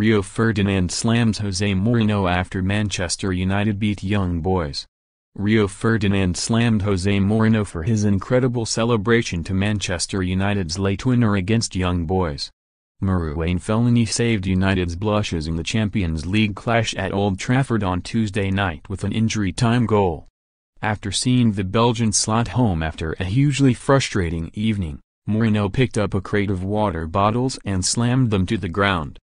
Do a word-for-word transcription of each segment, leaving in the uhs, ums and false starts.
Rio Ferdinand slams Jose Mourinho after Manchester United beat Young Boys. Rio Ferdinand slammed Jose Mourinho for his incredible celebration to Manchester United's late winner against Young Boys. Marouane Fellaini saved United's blushes in the Champions League clash at Old Trafford on Tuesday night with an injury-time goal. After seeing the Belgian slot home after a hugely frustrating evening, Mourinho picked up a crate of water bottles and slammed them to the ground.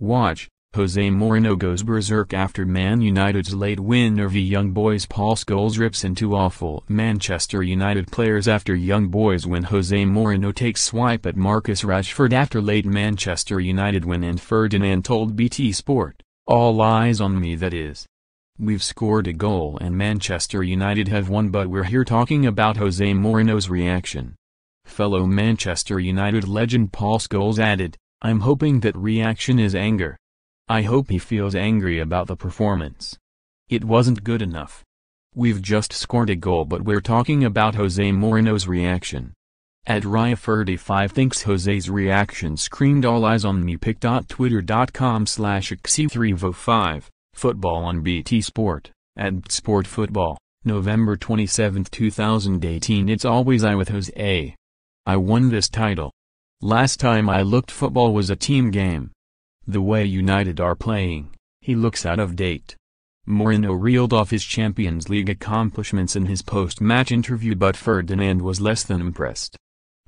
Watch, Jose Mourinho goes berserk after Man United's late winner v Young Boys. Paul Scholes rips into awful Manchester United players after Young Boys win. Jose Mourinho takes swipe at Marcus Rashford after late Manchester United win, and Ferdinand told B T Sport, "All eyes on me, that is. We've scored a goal and Manchester United have won, but we're here talking about Jose Mourinho's reaction." Fellow Manchester United legend Paul Scholes added, "I'm hoping that reaction is anger. I hope he feels angry about the performance. It wasn't good enough. We've just scored a goal, but we're talking about Jose Mourinho's reaction." At Rio thirty-five thinks Jose's reaction screamed "all eyes on me." pic dot twitter dot com slash x c three v o five, football on B T Sport, at B T Sport Football, November twenty-seventh two thousand eighteen. It's always I with Jose. I won this title. Last time I looked, football was a team game. The way United are playing, he looks out of date." Mourinho reeled off his Champions League accomplishments in his post-match interview, but Ferdinand was less than impressed.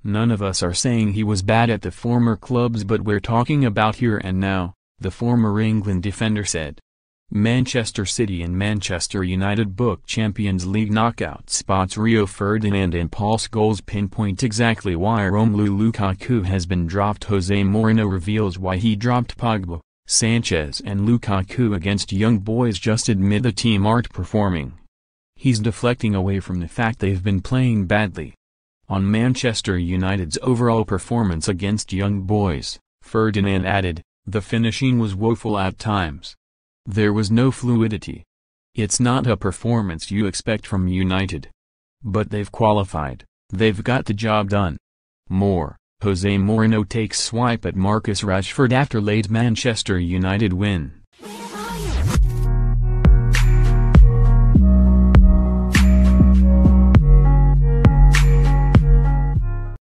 "None of us are saying he was bad at the former clubs, but we're talking about here and now," the former England defender said. Manchester City and Manchester United book Champions League knockout spots. Rio Ferdinand and Paul Scholes pinpoint exactly why Romelu Lukaku has been dropped. Jose Mourinho reveals why he dropped Pogba, Sanchez and Lukaku against Young Boys. Just admit the team aren't performing. He's deflecting away from the fact they've been playing badly. On Manchester United's overall performance against Young Boys, Ferdinand added, "The finishing was woeful at times. There was no fluidity. It's not a performance you expect from United. But they've qualified, they've got the job done." More, Jose Mourinho takes swipe at Marcus Rashford after late Manchester United win.